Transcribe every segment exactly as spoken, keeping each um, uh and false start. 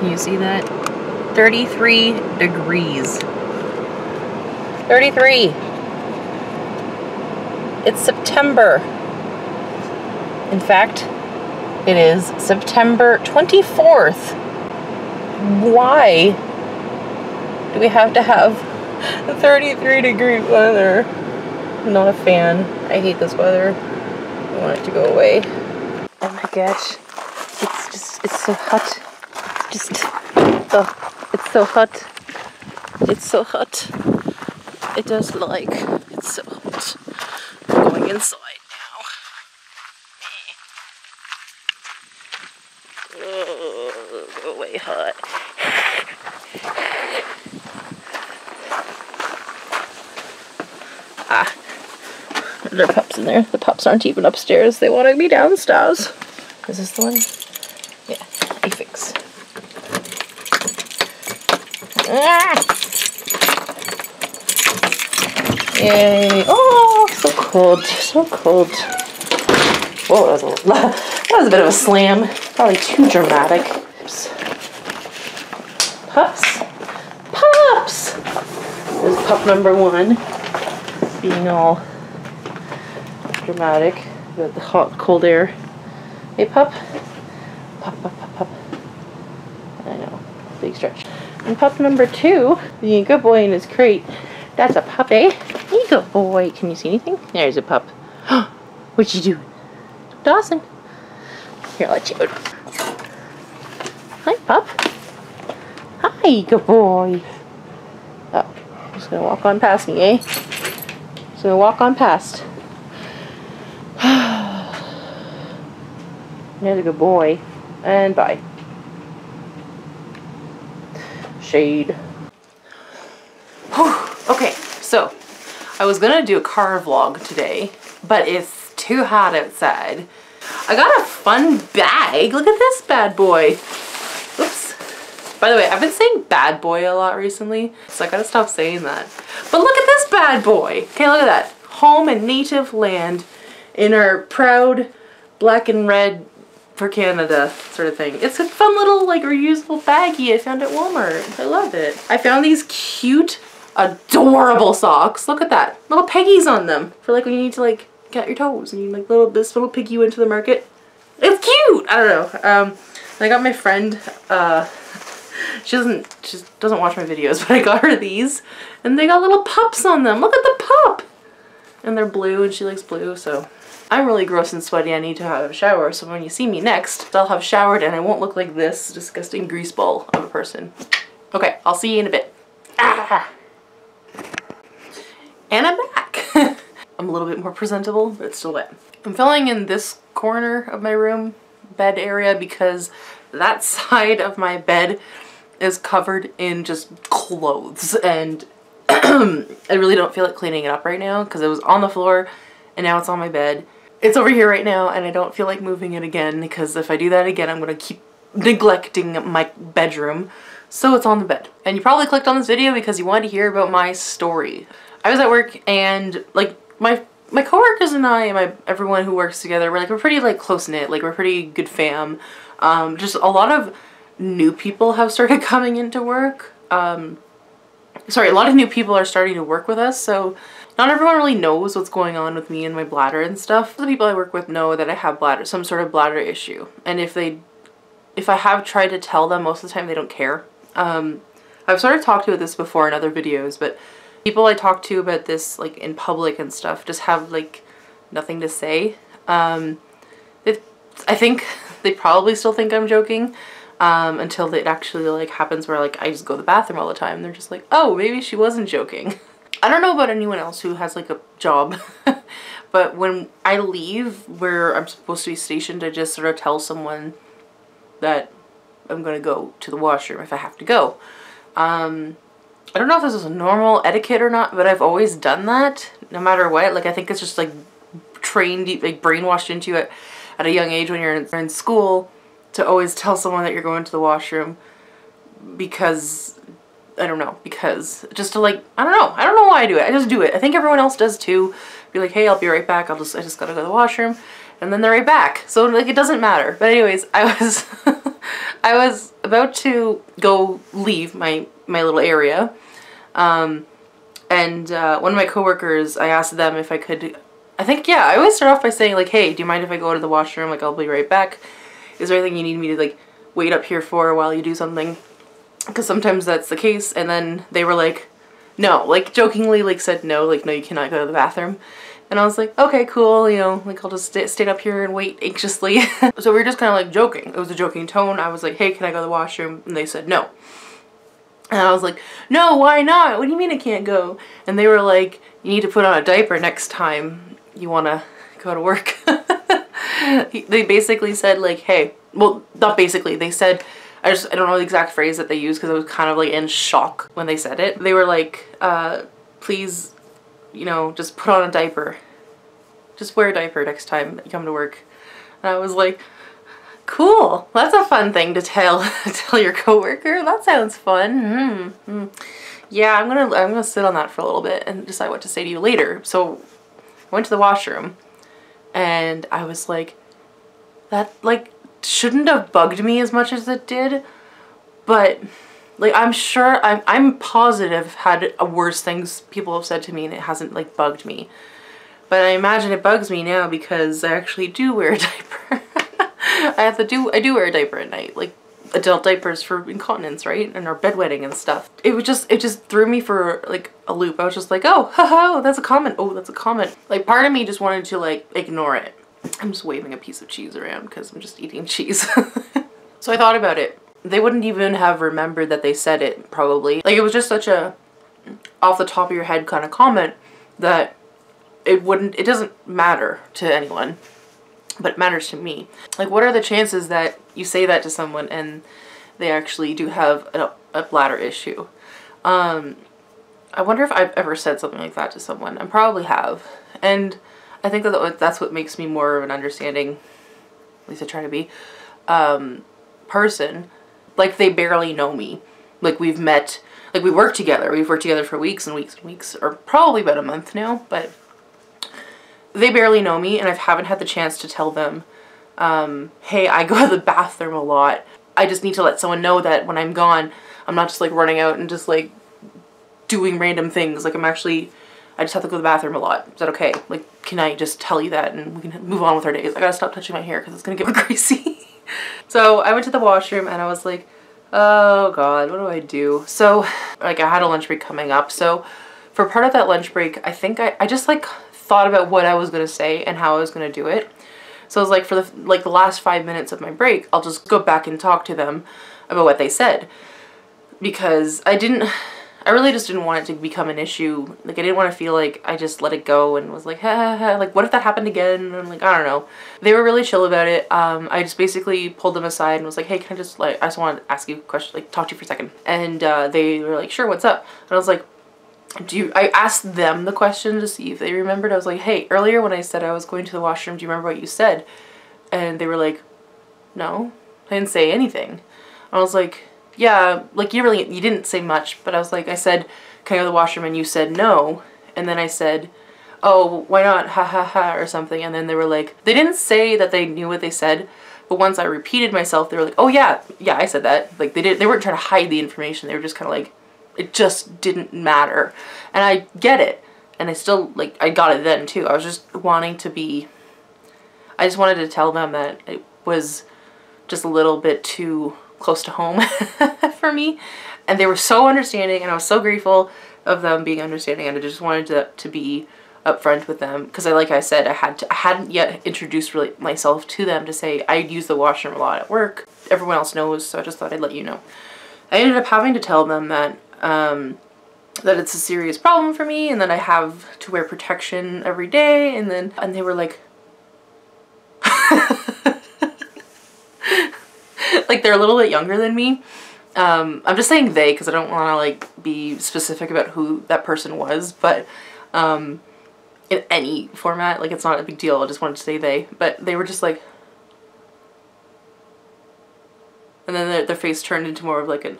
Can you see that? thirty-three degrees. thirty-three. It's September. In fact, it is September twenty-fourth. Why do we have to have thirty-three degree weather? I'm not a fan. I hate this weather. I want it to go away. Oh my gosh. It's just, it's so hot. It's just, oh, it's so hot. It's so hot. It does like, it's so hot. I'm going inside now. Oh, go away hot. Ah, there are pups in there. The pups aren't even upstairs. They want to be downstairs. Is this the one? Yeah, Afix. Ah! Yay! Oh, so cold, so cold. Whoa, that was a, that was a bit of a slam. Probably too dramatic. Oops. Pups, pups. There's pup number one being all dramatic with the hot, cold air. Hey pup, pup, pup, pup, pup. I know, big stretch. And pup number two, being a good boy in his crate. That's a pup, eh? Hey, good boy. Can you see anything? There's a pup. What you doing, Dawson? Here, I'll let you out. Hi, pup. Hi, good boy. Oh, I'm just gonna walk on past me, eh? Just gonna walk on past. There's a good boy. And bye. Shade. Whew. Okay, so I was gonna do a car vlog today, but it's too hot outside. I got a fun bag. Look at this bad boy. Oops. By the way, I've been saying bad boy a lot recently, so I gotta stop saying that. But look at this bad boy. Okay, look at that. Home and native land in our proud black and red for Canada sort of thing. It's a fun little like reusable baggie I found at Walmart. I love it. I found these cute, adorable socks. Look at that. Little piggies on them for like when you need to like cut your toes and you like little this little piggy went to the market. It's cute! I don't know. Um, I got my friend, uh, she doesn't, she doesn't watch my videos, but I got her these and they got little pups on them. Look at the pup! And they're blue and she likes blue, so. I'm really gross and sweaty, I need to have a shower, so when you see me next, I'll have showered and I won't look like this disgusting grease ball of a person. Okay, I'll see you in a bit. Ah! And I'm back! I'm a little bit more presentable, but it's still wet. I'm filming in this corner of my room, bed area, because that side of my bed is covered in just clothes, and I really don't feel like cleaning it up right now, because it was on the floor, and now it's on my bed. It's over here right now and I don't feel like moving it again because if I do that again I'm gonna keep neglecting my bedroom. So it's on the bed. And you probably clicked on this video because you wanted to hear about my story. I was at work and like my my coworkers and I and my everyone who works together, we're like we're pretty like close-knit, like we're pretty good fam. Um, just a lot of new people have started coming into work. Um, sorry, a lot of new people are starting to work with us, so not everyone really knows what's going on with me and my bladder and stuff. The people I work with know that I have bladder, some sort of bladder issue. And if they, if I have tried to tell them, most of the time they don't care. Um, I've sort of talked about this before in other videos, but people I talk to about this like in public and stuff just have like nothing to say. Um, it, I think they probably still think I'm joking um, until it actually like happens where like I just go to the bathroom all the time. They're just like, oh, maybe she wasn't joking. I don't know about anyone else who has like a job, but when I leave where I'm supposed to be stationed, I just sort of tell someone that I'm gonna go to the washroom if I have to go. Um, I don't know if this is a normal etiquette or not, but I've always done that no matter what. Like I think it's just like trained, like brainwashed into it at a young age when you're in school to always tell someone that you're going to the washroom because I don't know, because just to like, I don't know, I don't know why I do it, I just do it. I think everyone else does too. Be like, hey, I'll be right back, I'll just, I just gotta go to the washroom, and then they're right back. So like, it doesn't matter. But anyways, I was, I was about to go leave my, my little area, um, and uh, one of my coworkers, I asked them if I could, I think, yeah, I always start off by saying, like, hey, do you mind if I go to the washroom? Like, I'll be right back. Is there anything you need me to, like, wait up here for while you do something? Because sometimes that's the case. And then they were like, no, like, jokingly, like, said no, like, no, you cannot go to the bathroom. And I was like, okay, cool, you know, like, I'll just st stay up here and wait anxiously. So we were just kind of, like, joking. It was a joking tone. I was like, hey, can I go to the washroom? And they said no. And I was like, no, why not? What do you mean I can't go? And they were like, you need to put on a diaper next time you want to go to work. They basically said, like, hey, well, not basically, they said, I just, I don't know the exact phrase that they used because I was kind of, like, in shock when they said it. They were like, uh, please, you know, just put on a diaper. Just wear a diaper next time you come to work. And I was like, cool, that's a fun thing to tell tell your coworker. That sounds fun. Mm-hmm. Yeah, I'm gonna I'm gonna sit on that for a little bit and decide what to say to you later. So I went to the washroom and I was like, that, like, shouldn't have bugged me as much as it did, but, like, I'm sure, I'm, I'm positive I've had a worse things people have said to me and it hasn't, like, bugged me. But I imagine it bugs me now because I actually do wear a diaper. I have to do, I do wear a diaper at night, like, adult diapers for incontinence, right? And our bedwetting and stuff. It was just, it just threw me for, like, a loop. I was just like, oh, haha, that's a comment. Oh, that's a comment. Like, part of me just wanted to, like, ignore it. I'm just waving a piece of cheese around because I'm just eating cheese. So I thought about it. They wouldn't even have remembered that they said it, probably. Like, it was just such a off the top of your head kind of comment that it wouldn't, it doesn't matter to anyone, but it matters to me. Like, what are the chances that you say that to someone and they actually do have a, a bladder issue? Um, I wonder if I've ever said something like that to someone. I probably have. And I think that that's what makes me more of an understanding, at least I try to be, um, person. Like, they barely know me. Like, we've met, like, we work together. We've worked together for weeks and weeks and weeks, or probably about a month now, but they barely know me, and I haven't had the chance to tell them, um, hey, I go to the bathroom a lot. I just need to let someone know that when I'm gone, I'm not just, like, running out and just, like, doing random things. Like, I'm actually, I just have to go to the bathroom a lot. Is that okay? Like, can I just tell you that and we can move on with our days? I gotta stop touching my hair because it's gonna get greasy. So I went to the washroom and I was like, oh God, what do I do? So, like, I had a lunch break coming up. So for part of that lunch break, I think I, I just, like, thought about what I was gonna say and how I was gonna do it. So I was like, for the, like, the last five minutes of my break, I'll just go back and talk to them about what they said. Because I didn't, I really just didn't want it to become an issue. Like, I didn't want to feel like I just let it go and was like, ha, ha, ha. Like, what if that happened again? And I'm like, I don't know. They were really chill about it. Um, I just basically pulled them aside and was like, hey, can I just, like, I just want to ask you a question, like, talk to you for a second. And uh, they were like, sure, what's up? And I was like, do you, I asked them the question to see if they remembered. I was like, hey, earlier when I said I was going to the washroom, do you remember what you said? And they were like, no, I didn't say anything. I was like, yeah, like, you really, you didn't say much, but I was like, I said, can I go to the washroom? And you said no. And then I said, oh, why not? Ha ha ha, or something. And then they were like, they didn't say that they knew what they said, but once I repeated myself, they were like, oh yeah, yeah, I said that. Like, they did, they weren't trying to hide the information. They were just kind of like, it just didn't matter. And I get it. And I still, like, I got it then too. I was just wanting to be, I just wanted to tell them that it was just a little bit too close to home for me, and they were so understanding, and I was so grateful of them being understanding, and I just wanted to, to be upfront with them because I, like I said, I had to, I hadn't yet introduced really myself to them to say I use the washroom a lot at work. Everyone else knows, so I just thought I'd let you know. I ended up having to tell them that um, that it's a serious problem for me, and that I have to wear protection every day, and then and they were like. Like, they're a little bit younger than me. Um, I'm just saying they because I don't want to, like, be specific about who that person was, but um, in any format, like, it's not a big deal. I just wanted to say they, but they were just like, and then their, their face turned into more of like a,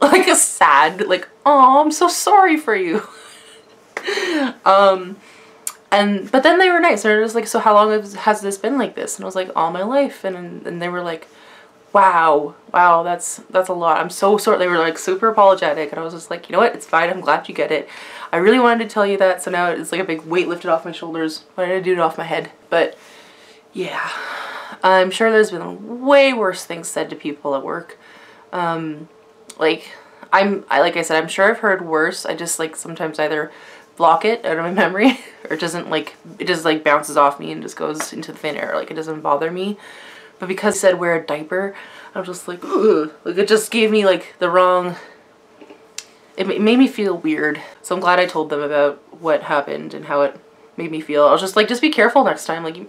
like a sad, like, oh, I'm so sorry for you. um, and, but then they were nice. They were just like, so how long has this been like this? And I was like, all my life. And, and they were like, Wow. Wow, that's that's a lot. I'm so sorry. They were like super apologetic, and I was just like, you know what? It's fine. I'm glad you get it. I really wanted to tell you that, so now it's like a big weight lifted off my shoulders. But I didn't do it off my head. But yeah, I'm sure there's been way worse things said to people at work. Um, like I'm, I, like I said, I'm sure I've heard worse. I just like sometimes either block it out of my memory, or it doesn't like it just like bounces off me and just goes into the thin air. Like it doesn't bother me. But because it said wear a diaper, I'm just like, ugh. Like it just gave me like the wrong. It, it made me feel weird. So I'm glad I told them about what happened and how it made me feel. I was just like, just be careful next time. Like, you,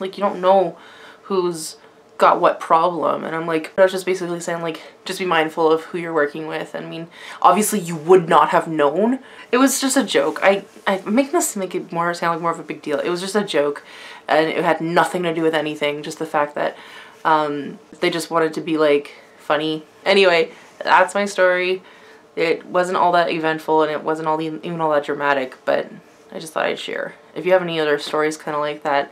like you don't know who's got what problem. And I'm like, I was just basically saying like, just be mindful of who you're working with. I mean, obviously you would not have known. It was just a joke. I I'm making this make it more sound like more of a big deal. It was just a joke. And it had nothing to do with anything, just the fact that um, they just wanted to be like funny. Anyway, that's my story. It wasn't all that eventful, and it wasn't all the, even all that dramatic, but I just thought I'd share. If you have any other stories kind of like that,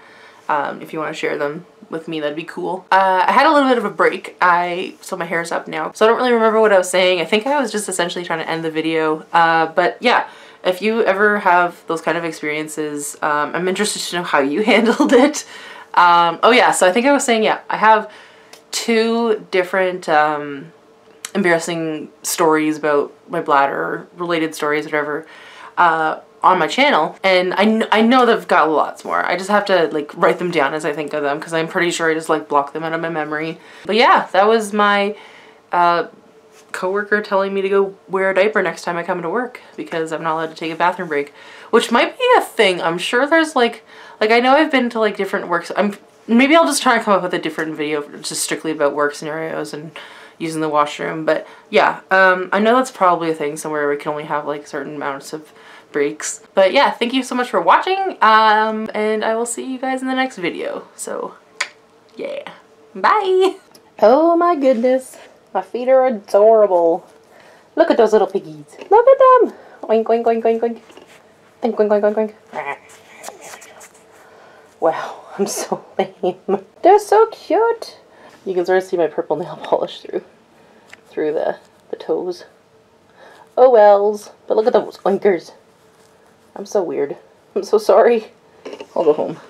um, if you want to share them with me, that'd be cool. Uh, I had a little bit of a break, I so my hair's up now, so I don't really remember what I was saying. I think I was just essentially trying to end the video, uh, but yeah. If you ever have those kind of experiences, um, I'm interested to know how you handled it. Um, oh yeah, so I think I was saying, yeah, I have two different um, embarrassing stories about my bladder, related stories, whatever, uh, on my channel. And I, kn I know they've got lots more. I just have to like write them down as I think of them, because I'm pretty sure I just like block them out of my memory. But yeah, that was my... Uh, coworker telling me to go wear a diaper next time I come to work because I'm not allowed to take a bathroom break, which might be a thing. I'm sure there's like, like I know I've been to like different works. I'm maybe I'll just try and come up with a different video just strictly about work scenarios and using the washroom. But yeah, um, I know that's probably a thing somewhere where we can only have like certain amounts of breaks. But yeah, thank you so much for watching, um, and I will see you guys in the next video. So yeah, bye. Oh my goodness. My feet are adorable. Look at those little piggies. Look at them. Oink, oink, oink, oink, oink. Oink, oink, oink, oink, oink. Wow, I'm so lame. They're so cute. You can sort of see my purple nail polish through through the, the toes. Oh wells. But look at those oinkers. I'm so weird. I'm so sorry. I'll go home.